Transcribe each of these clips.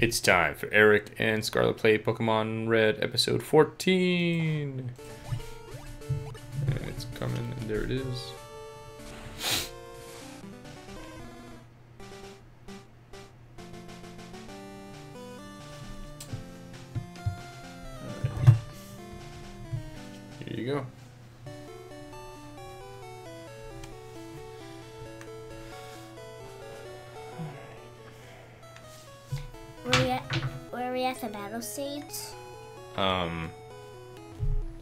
It's time for Eric and Scarlet play Pokemon Red episode 14. And it's coming, and there it is. All right. Here you go. Were we at the battle stage?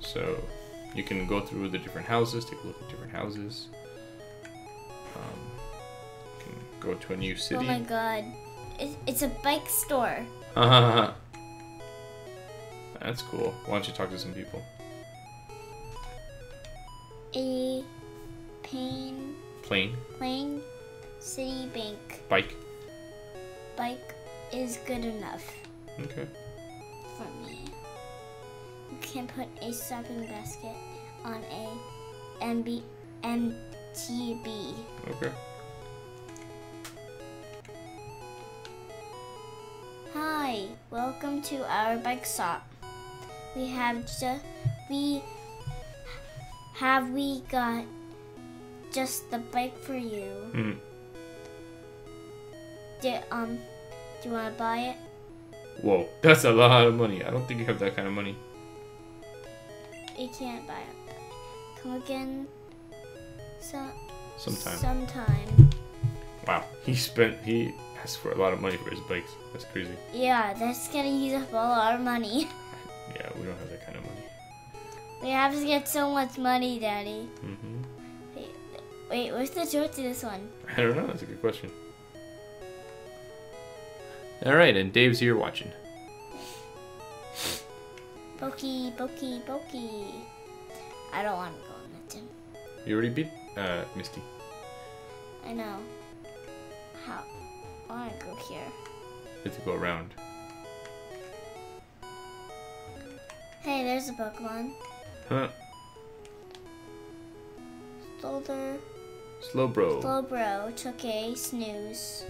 So you can go through the different houses, take a look at different houses. You can go to a new city. Oh my god. It's a bike store. That's cool. Why don't you talk to some people? A plane city bank. Bike is good enough. Okay. For me. You can put a shopping basket on a MTB. Okay. Hi, welcome to our bike shop. We got just the bike for you. Mm. Do you want to buy it? Whoa, that's a lot of money. I don't think you have that kind of money. You can't buy it. Come again sometime. Wow, he asked for a lot of money for his bikes. That's crazy. Yeah, that's gonna use up all our money. Yeah, we don't have that kind of money. We have to get so much money, Daddy. Mm-hmm. Wait, where's the door to this one? I don't know, that's a good question. Alright, and Dave's here watching. Pokey. I don't want to go in the gym. You already beat Misty. I know. How? I want to go here. You have to go around. Hey, there's a Pokemon. Huh. Slowbro took a snooze.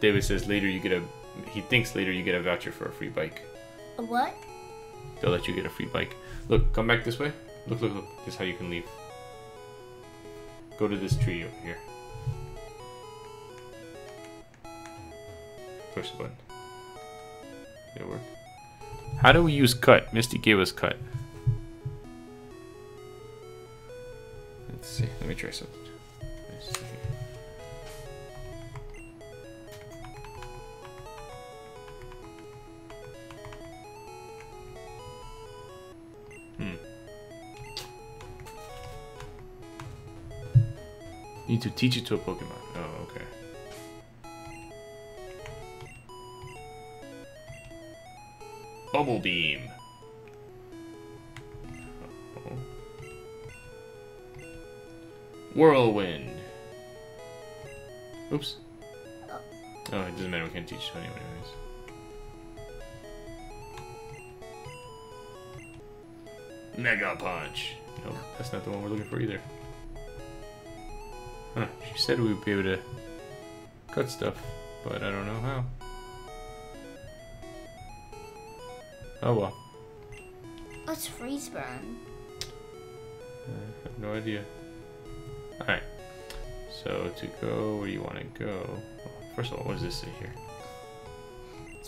David says he thinks later you get a voucher for a free bike. A what? They'll let you get a free bike. Look, come back this way. Look. This is how you can leave. Go to this tree over here. Push the button. It'll work. How do we use cut? Misty gave us cut. Let's see. Let me try something. Let's see. Need to teach it to a Pokemon. Oh, okay. Bubble Beam. Uh-oh. Whirlwind. Oops. Oh, it doesn't matter. We can't teach it to anyone anyways. Mega Punch. Nope, that's not the one we're looking for either. Huh, she said we would be able to cut stuff, but I don't know how. Oh well. Let's freeze burn. I have no idea. Alright. So to go where you want to go. Well, first of all, what does this say here?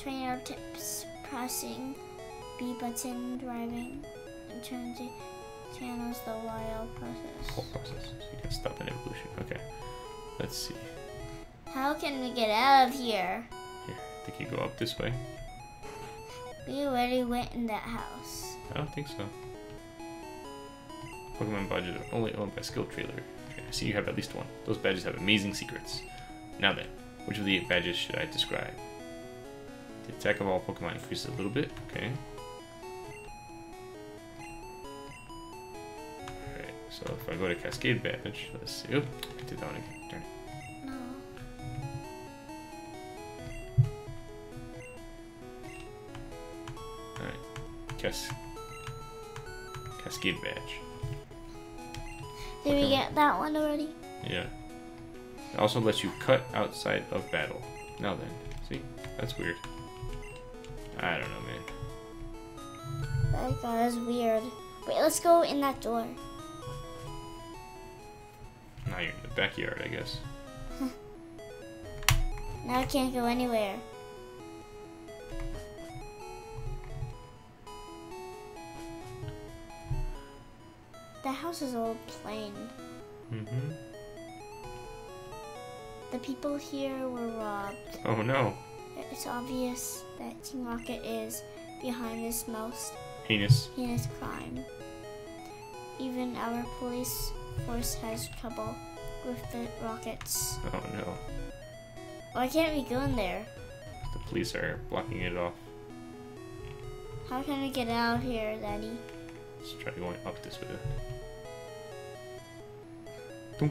Trainer tips, pressing, B button, driving, and turn to channels the wild process. Whole process. So you can stop an evolution. Okay. Let's see. How can we get out of here? Here. I think you go up this way. We already went in that house. I don't think so. Pokemon badges are only owned by skill trailer. I see you have at least one. Those badges have amazing secrets. Now then, which of the 8 badges should I describe? The attack of all Pokemon increases a little bit. Okay. So if I go to Cascade Badge, let's see. Oop, I did that one again. Turn it. No. Alright. Cascade Badge. Did we get that one already? Yeah. It also lets you cut outside of battle. Now then. See? That's weird. I don't know, man. Oh my god, that's weird. Wait, let's go in that door. Now you're in the backyard, I guess. Now I can't go anywhere. The house is all plain. Mm-hmm. The people here were robbed. Oh no. It's obvious that Team Rocket is behind this most heinous crime. Even our police force has trouble with the Rockets. Oh no. Why can't we go in there? The police are blocking it off. How can we get out here, Daddy? Let's try going up this way. Boom.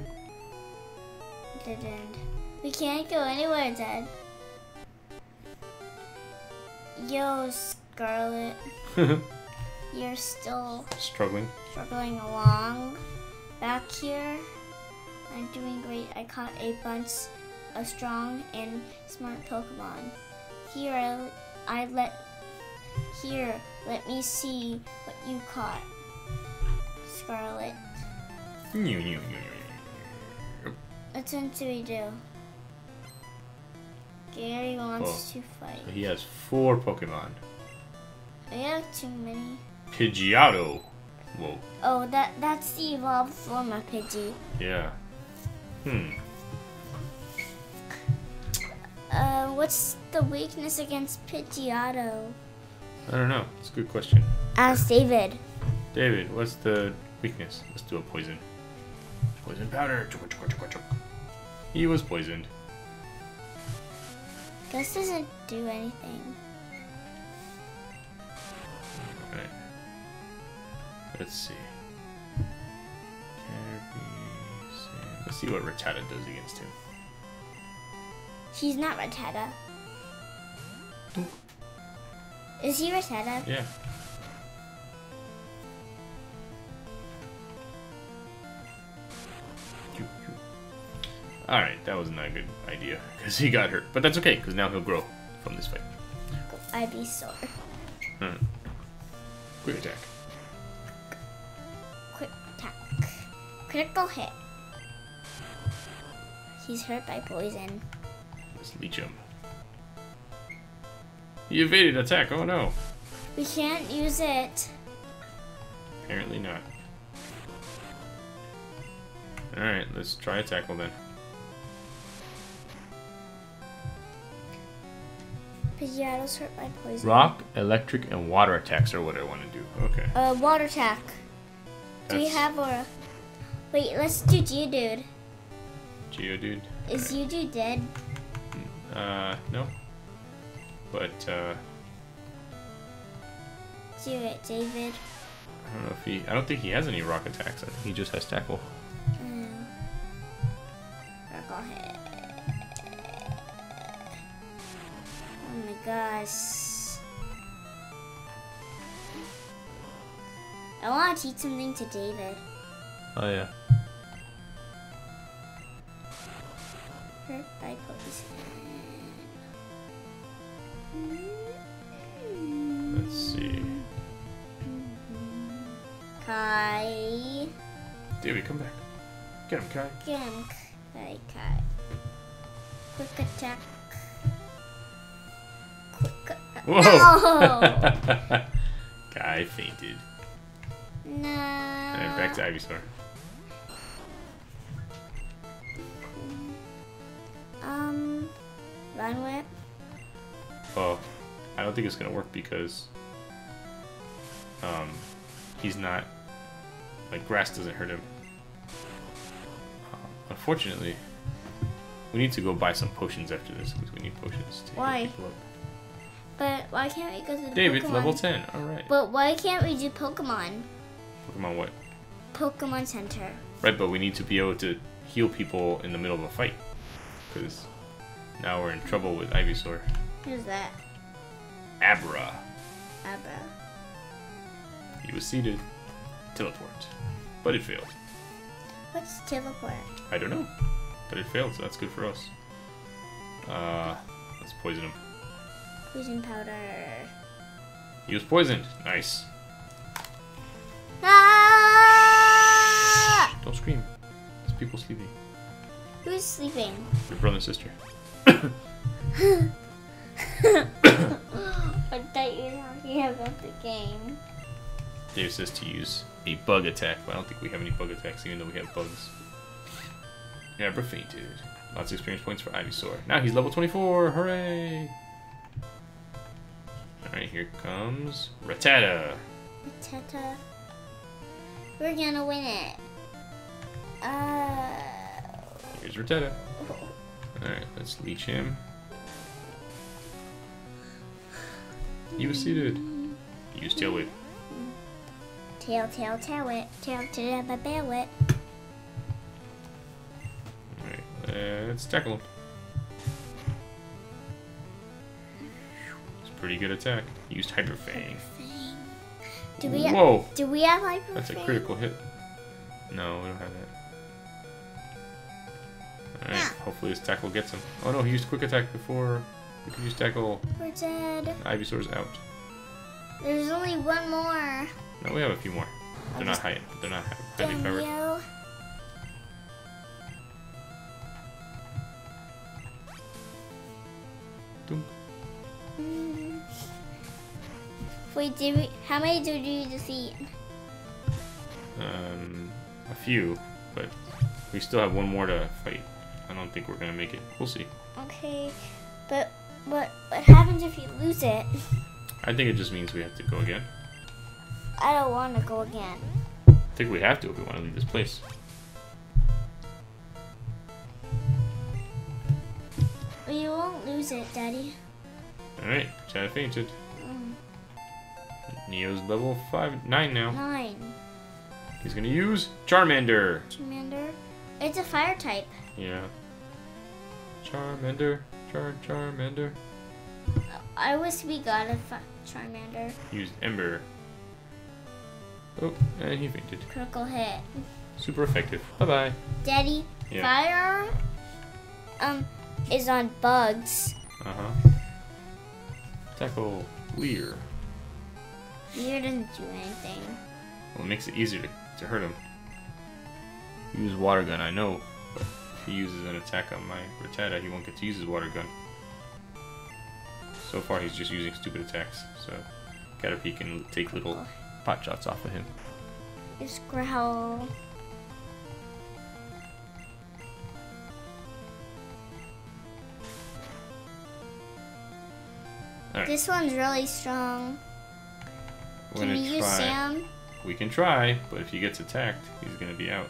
Dead end. We can't go anywhere, Dad. Yo, Scarlet. You're still struggling along back here. I'm doing great. I caught a bunch of strong and smart Pokemon. Here, let me see what you caught, Scarlet. What tend do we do? Gary wants to fight. He has 4 Pokemon. We have too many. Pidgeotto. Whoa. Oh, that's the evolved form of Pidgey. Yeah. What's the weakness against Pidgeotto? I don't know. It's a good question. Ask David. David, what's the weakness? Let's do a poison. Poison powder. He was poisoned. This doesn't do anything. Alright. Let's see. Let's see what Rattata does against him. He's not Rattata. Is he Rattata? Yeah. Alright, that was not a good idea, because he got hurt. But that's okay, because now he'll grow from this fight. Ivysaur. Quick attack. Quick attack. Critical hit. He's hurt by poison. Let's leech him. He evaded attack, oh no. We can't use it. Apparently not. Alright, let's try a tackle then. Pidgeotto's hurt by poison. Rock, electric, and water attacks are what I want to do. Okay. Water attack. Do we have aura? Wait, let's do Geodude. Geodude? Is Geodude dead? No. But, do it, David. I don't know if he... I don't think he has any rock attacks. I think he just has tackle. Rock hit. Oh my gosh. I want to teach something to David. Oh yeah. Hurt by poison. Let's see. Kai. David, come back. Get him, Kai. Get him, Kai. Quick attack. Whoa! No! Guy fainted. No. Alright, back to Ivysaur. Run whip? Oh, I don't think it's gonna work because, he's not, like, grass doesn't hurt him. Unfortunately, we need to go buy some potions after this because we need potions to heal people up. But why can't we go to the David, Pokemon? Level 10, alright. But why can't we do Pokemon? Pokemon what? Pokemon Center. Right, but we need to be able to heal people in the middle of a fight. Because now we're in trouble with Ivysaur. Who's that? Abra. Abra. He was seated. Teleport. But it failed. What's teleport? I don't know. But it failed, so that's good for us. Let's poison him. Poison powder. He was poisoned. Nice. Ah! Shh, don't scream. There's people sleeping. Who's sleeping? Your brother and sister. I thought you were talking about the game. Dave says to use a bug attack, but I don't think we have any bug attacks, even though we have bugs. Abra fainted. Lots of experience points for Ivysaur. Now he's level 24! Hooray! Alright, here comes Rattata. Rattata. We're gonna win it. Here's Rattata. Alright, let's leech him. He was seated. Use tail whip. Tail, tail, tail it. Tail to the bail it. Alright, let's tackle him. It's a pretty good attack. Used Hyper Fang. Whoa! Do we have Hyper Fang? That's a critical hit. No, we don't have that. Alright, hopefully his tackle gets him. Oh no, he used Quick Attack before. We could use tackle. We're dead. Ivysaur's out. There's only one more. No, we have a few more. They're not high. They're not heavy powered. Wait, did we? How many did you defeat? A few, but we still have one more to fight. I don't think we're gonna make it. We'll see. Okay, but what happens if you lose it? I think it just means we have to go again. I don't want to go again. I think we have to if we want to leave this place. Well, you won't lose it, Daddy. Alright, Chad fainted. Neo's level 9 now. 9. He's gonna use Charmander. Charmander? It's a fire type. Yeah. Charmander. Charmander. I wish we got a Charmander. Used Ember. Oh, and he fainted. Critical hit. Super effective. Bye bye. Daddy, fire is on bugs. Tackle Leer. Leer doesn't do anything. Well, it makes it easier to hurt him. Use water gun, I know, but if he uses an attack on my Rattata, he won't get to use his water gun. So far, he's just using stupid attacks. So Caterpie can take little pot shots off of him. It's growl. Right. This one's really strong. Can we use Sam? We can try, but if he gets attacked, he's gonna be out.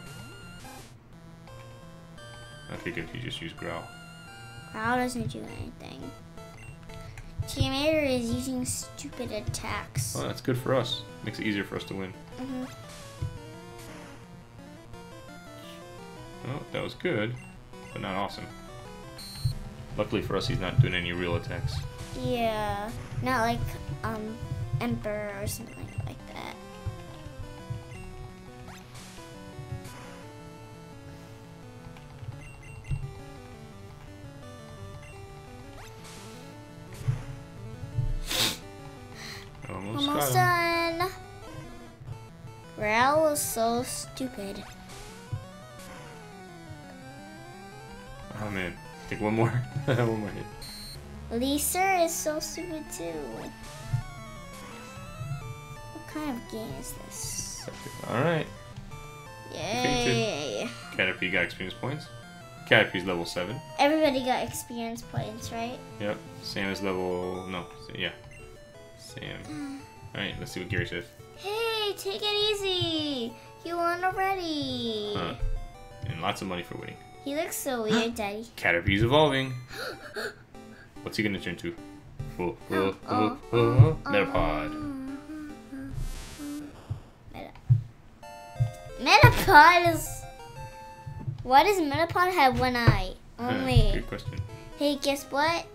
Okay, good. He just used growl. Growl doesn't do anything. Charmander is using stupid attacks. Well, that's good for us. Makes it easier for us to win. Well, that was good, but not awesome. Luckily for us, he's not doing any real attacks. Yeah, not like Emperor or something like that. Almost done. Growl is so stupid. Oh man, take one more. One more hit. Lisa is so stupid too. What kind of game is this? Alright. Yay. Caterpie got experience points. Caterpie's level 7. Everybody got experience points, right? Yep. Sam is level... no. Yeah. Sam. Alright, let's see what Gary says. Hey, take it easy. You won already. And lots of money for winning. He looks so weird, Daddy. Caterpie's evolving. What's he gonna turn to? Metapod. Metapod is... why does Metapod have one eye? Only. Good question. Hey, guess what?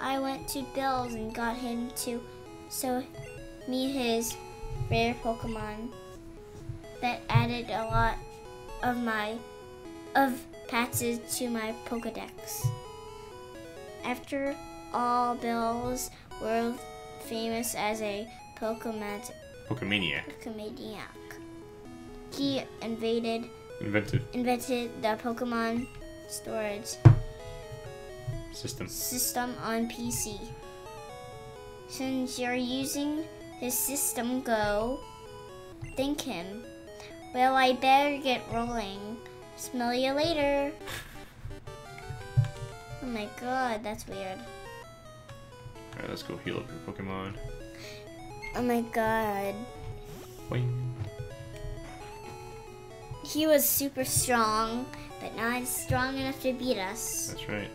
I went to Bill's and got him to so me his rare Pokemon that added a lot of my patches to my Pokedex. After all, Bill's were famous as a Pokemaniac. He invented the Pokemon storage system on PC. Since you're using his system, go thank him. Well, I better get rolling. Smell you later. Oh my god, that's weird. Alright, let's go heal up your Pokemon. Oh my god. Wait. He was super strong, but not strong enough to beat us. That's right.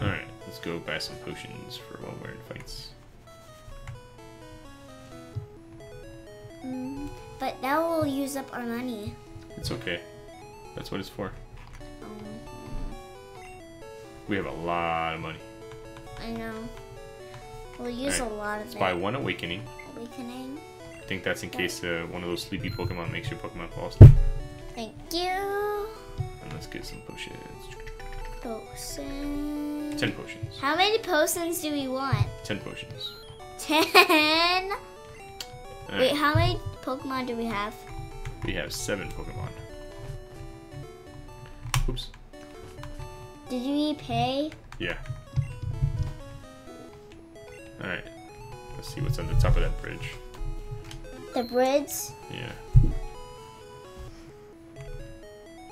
Alright, let's go buy some potions for while we're in fights. But that will use up our money. It's okay. That's what it's for. We have a lot of money. I know. We'll use a lot of it. Let's buy one Awakening. I think that's in case one of those sleepy Pokemon makes your Pokemon fall asleep. Thank you. And let's get some potions. 10 potions. How many potions do we want? 10 potions. 10? Right. Wait, how many Pokemon do we have? We have 7 Pokemon. Oops. Did we pay? Yeah. Alright. Let's see what's on the top of that bridge. The bridge? Yeah.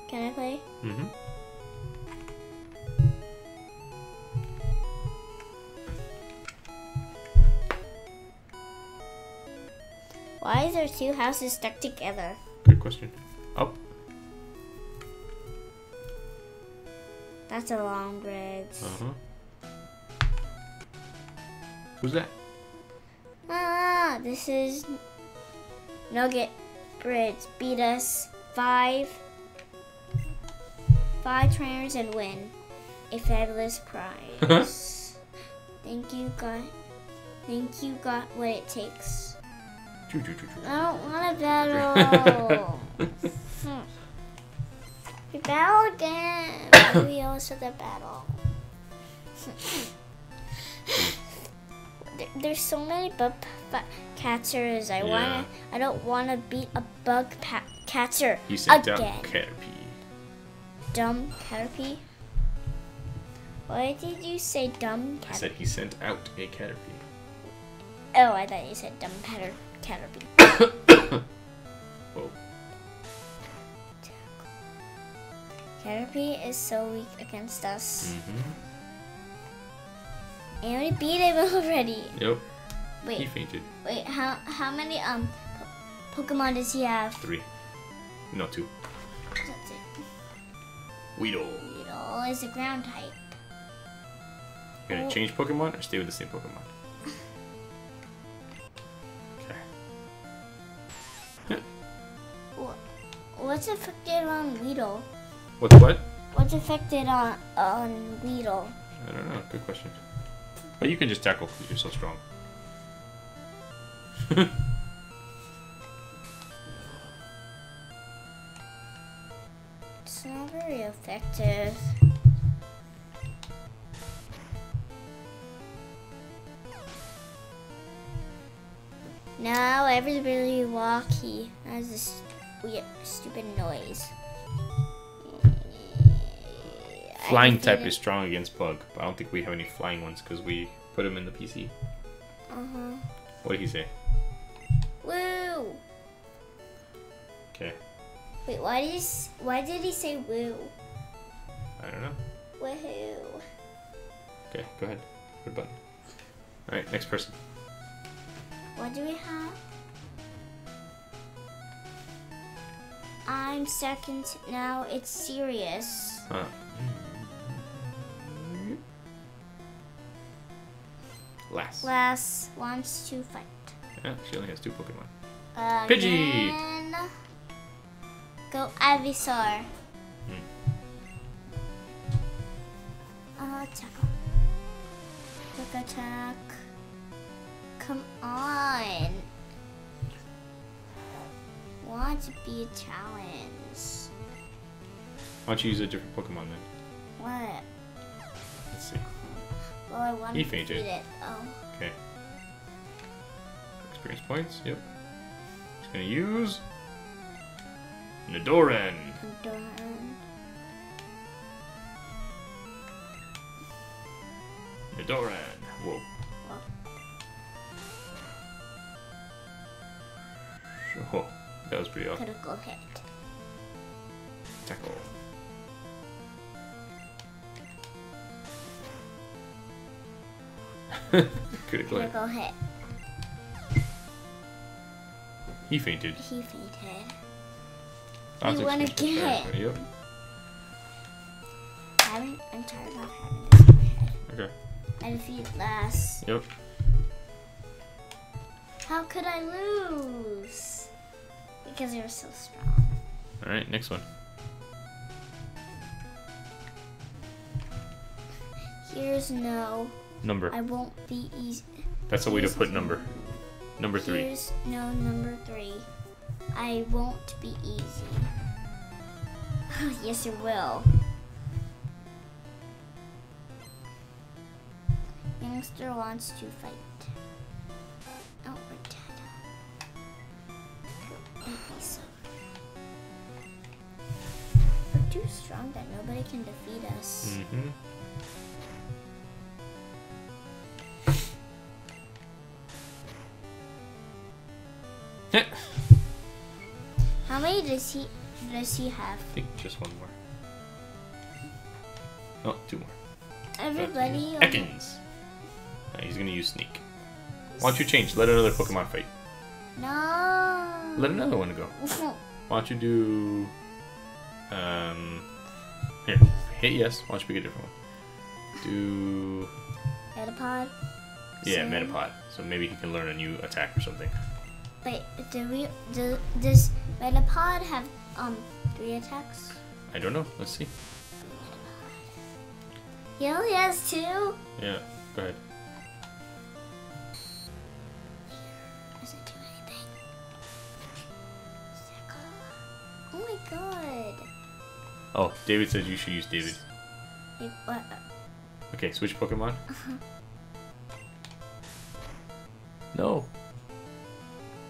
Can I play? Mm-hmm. Why is there 2 houses stuck together? Good question. Up. That's a long bridge. Uh-huh. Who's that? Ah, this is Nugget Bridge. Beat us 5 trainers and win a fabulous prize. Think you got what it takes. I don't want to battle. We battle again. We also the battle. There's so many bug catchers. I don't want to beat a bug catcher again. He's a dumb Caterpie. Dumb Caterpie? Why did you say dumb Caterpie? I said he sent out a Caterpie. Oh, I thought you said dumb Caterpie. Whoa. Caterpie is so weak against us. Mm-hmm. And we beat him already. Yep. Wait. He fainted. Wait, how many Pokemon does he have? 3. No, 2. That's it. Weedle. Weedle is a ground type. You're gonna change Pokemon or stay with the same Pokemon? Okay. What's affected on Weedle? What's what? What's affected on Weedle? I don't know. Good question. But you can just tackle because you're so strong. It's not very effective. Now everybody walkie. That's this weird, stupid noise. Flying type is strong against bug, but I don't think we have any flying ones because we put them in the PC. Uh-huh. What did he say? Woo! Okay. Wait, why did he say woo? I don't know. Woohoo! Okay, go ahead. Red button. All right, next person. What do we have? I'm second now. It's serious. Huh. Lass wants to fight. Yeah, she only has 2 Pokemon. Pidgey! Go Ivysaur. Tackle. Attack. come on. Want to be a challenge. Why don't you use a different Pokemon then? What? Let's see. Well, I want to defeat it. Oh. Okay. Experience points, yep. Just gonna use Nidoran. Nidoran. Whoa. Whoa. That was pretty awesome. Critical hit. Tackle. Critical hit. He fainted. That's we won again. Yep. I'm tired of having this in my head. Okay. I defeated last. Yep. How could I lose? Because you were so strong. Alright, next one. Here's no. Number. I won't be easy. That's a way to put number. Number three. Here's no number three. I won't be easy. Oh, yes, it will. Youngster wants to fight. Oh, Rattata. Ivysaur. We're too strong that nobody can defeat us. Mm-hmm. How many does he have? I think just one more. Oh, two more. Everybody. Ekans. He's gonna use Sneak. Why don't you change? Let another Pokemon fight. No. Let another one go. Why don't you do? Here, hit yes. Why don't you pick a different one? Do. Metapod. Yeah, Metapod. So maybe he can learn a new attack or something. Wait, does Metapod have three attacks? I don't know. Let's see. He only has two? Yeah, go ahead. Doesn't do anything. Oh my god. Oh, David says you should use David. Wait, what? Okay, switch Pokemon. No.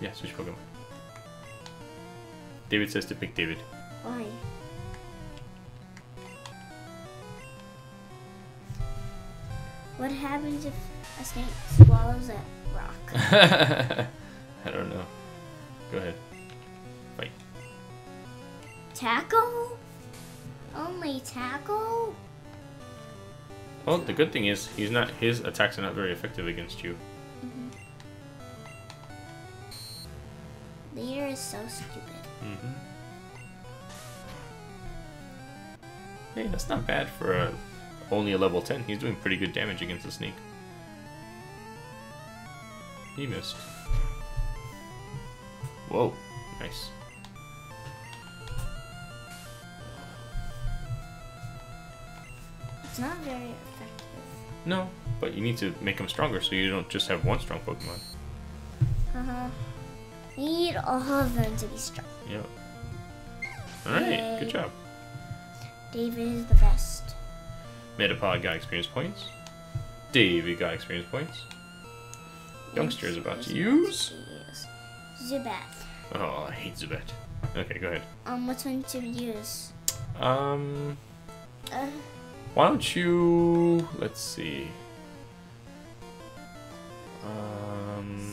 Yeah, switch Pokemon. David says to pick David. Why? What happens if a snake swallows a rock? I don't know. Go ahead. Fight. Tackle? Only tackle? Well, the good thing is his attacks are not very effective against you. Leader is so stupid. Mm-hmm. Hey, that's not bad for only a level 10. He's doing pretty good damage against the Sneak. He missed. Whoa, nice. It's not very effective. No, but you need to make him stronger so you don't just have one strong Pokemon. Uh-huh. Need all of them to be strong. Yep. Alright, good job. David is the best. Metapod got experience points. David got experience points. Youngster is about to use Zubat. Oh, I hate Zubat. Okay, go ahead. Which one to use? Why don't you... Let's see.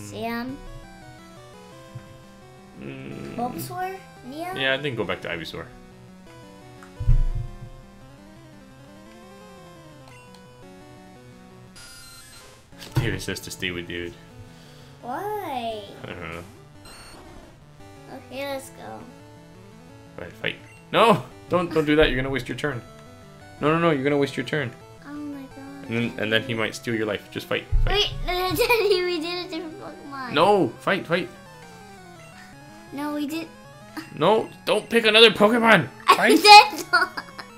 Sam? Bulbasaur? Yeah. Yeah, I think go back to Ivysaur. David says to stay with David. Why? I don't know. Okay, let's go. Go ahead, fight. No! Don't do that, you're gonna waste your turn. No, you're gonna waste your turn. Oh my god. And then he might steal your life. Just fight. Wait, Daddy, we did a different Pokemon. No! Fight! No, we did. No, don't pick another Pokemon. Right?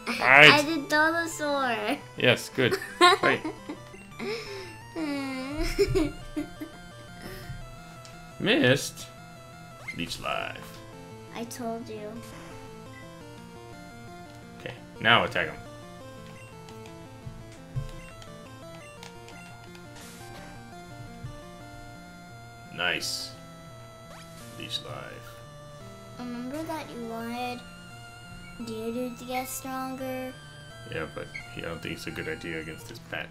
I did Dinosaur. Yes, good. Right. Missed. Leech live. I told you. Okay, now attack him. Nice. Leech live. Remember that you wanted Geodude to get stronger? Yeah, but I don't think it's a good idea against this pet.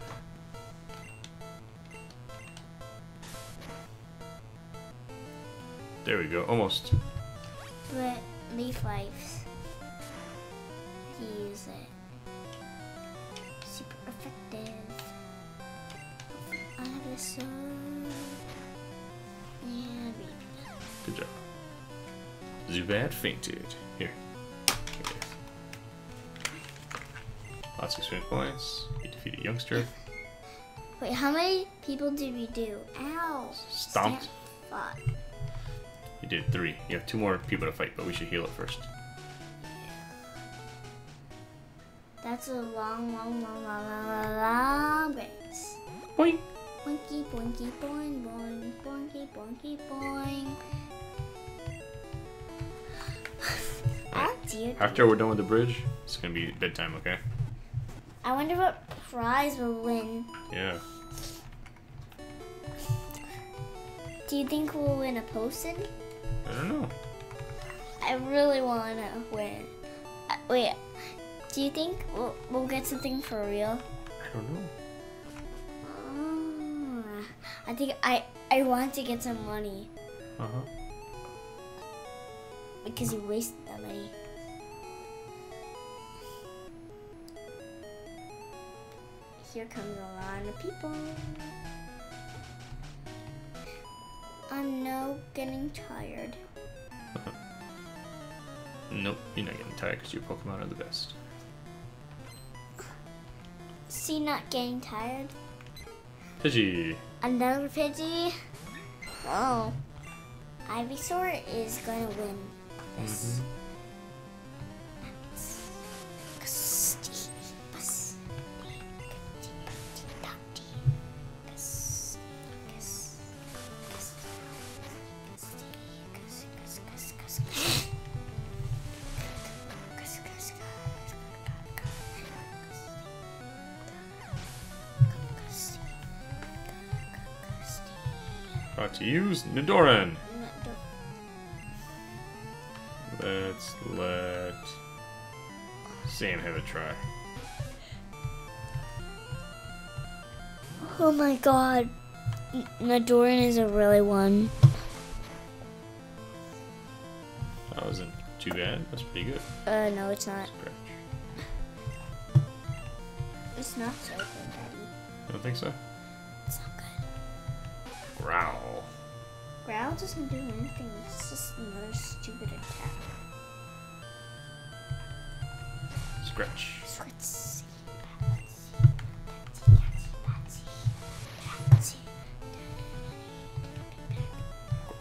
There we go, almost. But leaf lives to use it. Super effective. I have a sword. Yeah, good job. Zubat fainted. Here. Lots of experience points. You defeated Youngster. Wait, how many people did we do? Ow! Stomped. You did 3. You have 2 more people to fight, but we should heal it first. That's a long race. Boing! Boinky, boinky, boing, boing, boinky, boinky, boing. Oh, dear. After we're done with the bridge, it's gonna be bedtime, okay? I wonder what prize we'll win. Yeah. Do you think we'll win a potion? I don't know. I really want to win. Wait, do you think we'll get something for real? I don't know. I think I want to get some money. Uh-huh. Because you wasted that money. Here comes a lot of people. I'm now getting tired. Nope, you're not getting tired because your Pokemon are the best. See, not getting tired. Pidgey. Another Pidgey. Oh, Ivysaur is gonna win. Yes. Got to use Nidoran. Let's let Sam have a try. Oh my god. Nidoran is a really one. That wasn't too bad. That's pretty good. No, it's not. Scratch. It's not so good, Daddy. I don't think so. It's not good. Growl. Growl doesn't do anything, it's just another stupid attack. Scratch. Scratch.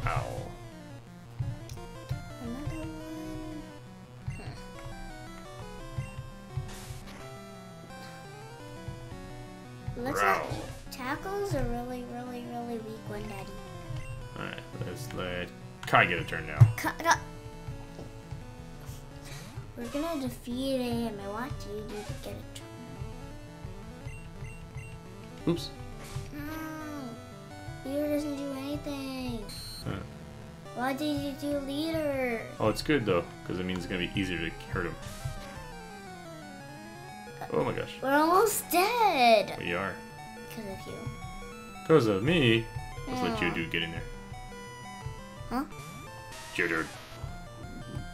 Growl. Another one. Huh. Let's growl. Tackle's a really weak one, Daddy. Alright, let's let Kai get a turn now. We're gonna defeat him. I want you to get a turn. Oops. No. Leader doesn't do anything. Huh. Why did you do leader? Oh, it's good though, because it means it's gonna be easier to hurt him. Oh my gosh. We're almost dead. We are. Because of you. Because of me? Let's let Geodude get in there. Huh? Geodude.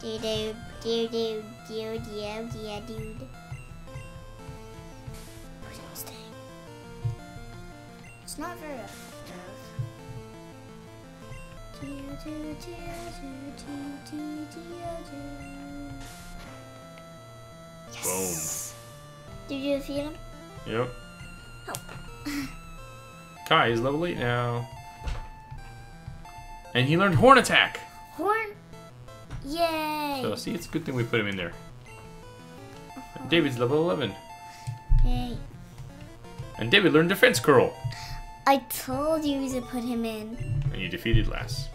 Geodude. Where's it staying? It's not very effective. Yes. Boom. Did you defeat him? Yep. Oh. Kai is level 8 now. And he learned Horn Attack! Horn? Yay! So, see, it's a good thing we put him in there. And David's level 11. Yay. And David learned Defense Curl. I told you to put him in. And you defeated Lass.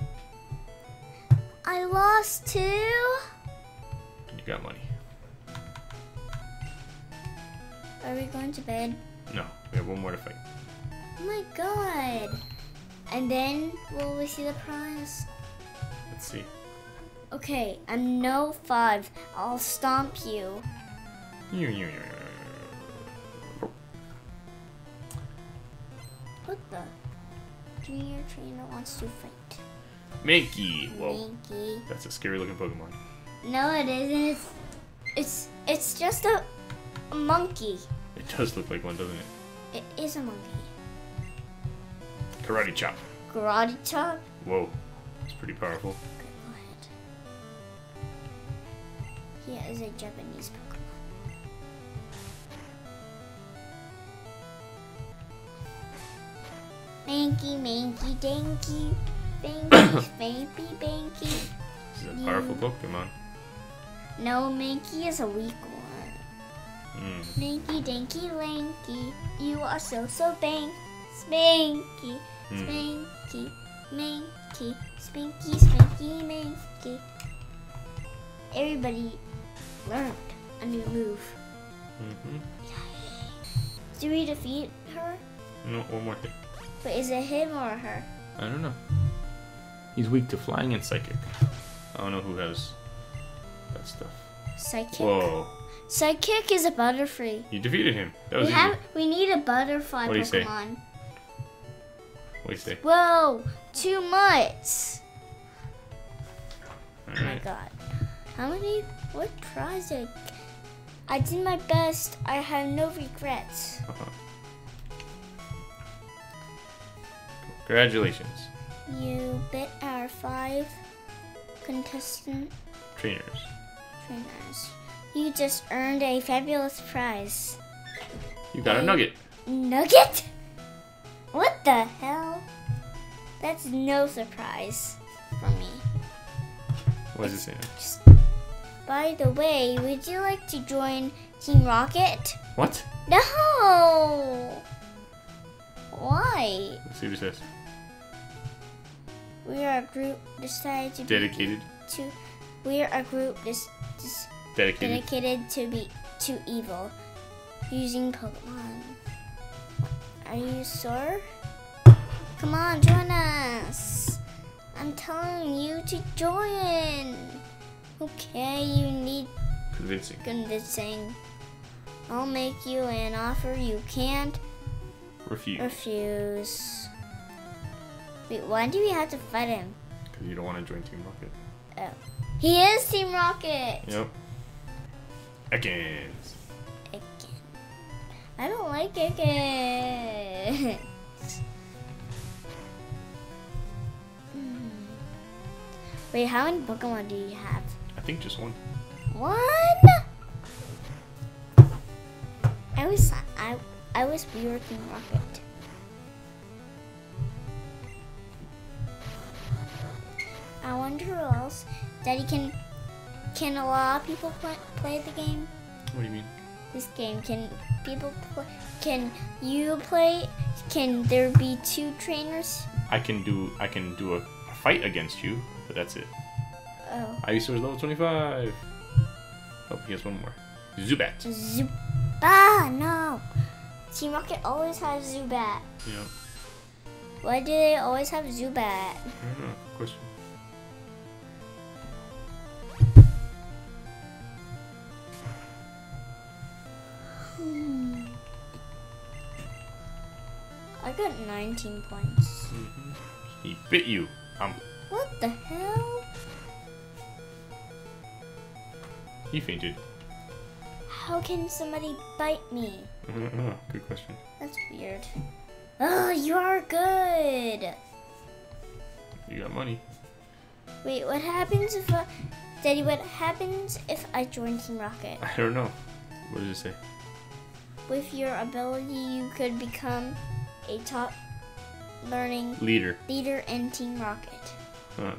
I lost two. And you got money. Are we going to bed? No, we have one more to fight. Oh my god. And then will we see the prize? Let's see. Okay, I'm no five. I'll stomp you. What the? Junior trainer wants to fight. Mankey. Well, Mankey. That's a scary looking Pokemon. No, it isn't. It's just a monkey. It does look like one, doesn't it? It is a monkey. Karate chop. Karate chop? Whoa, that's pretty powerful. Good lord. He is a Japanese Pokemon. Mankey, Mankey, Danky. Banky, Banky, Banky. This is a powerful Pokemon. No, Mankey is a weak one. Mankey, Danky, Lanky. You are so bank. Spanky, Spanky, Mankey. Spinky, Spanky, Mankey. Everybody learned a new move. Do we defeat her? No, one more thing. But is it him or her? I don't know. He's weak to flying and psychic. I don't know who has that stuff. Psychic. Whoa. Psychic is a Butterfree. You defeated him. That was we need a butterfly Pokemon. What do you say? Whoa! Too much! Right. Oh my god. How many? What tries did I did my best. I have no regrets. Congratulations. You beat our 5 contestant trainers. You just earned a fabulous prize. You got a nugget. Nugget? What the hell? That's no surprise for me. What does it say? By the way, would you like to join Team Rocket? What? No! Why? Let's see what it says. We are a group decided to We are a group dedicated to evil, using Pokemon. Are you sore? Come on, join us! I'm telling you to join. Okay, you need convincing. I'll make you an offer you can't refuse. Wait, why do we have to fight him? Because you don't want to join Team Rocket. Oh. He is Team Rocket! Yep. Ekans. I don't like Ekans. Wait, how many Pokemon do you have? I think just one. One? I wish we were Team Rocket. I wonder who else. Daddy, can a lot of people play the game? What do you mean? This game, can people play? Can you play? Can there be 2 trainers? I can do a fight against you, but that's it. Oh. Ivysaur is level 25. Oh, he has one more. Zubat. Zubat, no. Team Rocket always has Zubat. Yeah. Why do they always have Zubat? I don't know. Question. I got 19 points. He bit you. What the hell? He fainted. How can somebody bite me? I don't know. Good question. That's weird. Oh, you are good. You got money. Wait, what happens if Daddy? What happens if I join Team Rocket? I don't know. What does it say? With your ability, you could become a top learning leader in Team Rocket. Huh.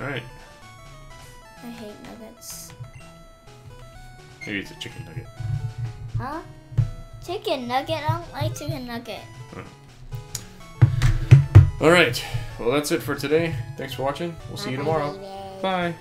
All right. I hate nuggets. Maybe it's a chicken nugget. Huh? Chicken nugget? I don't like chicken nugget. Huh. All right. Well, Well, that's it for today. Thanks for watching. We'll see you tomorrow. Bye.